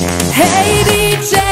Hey, DJ.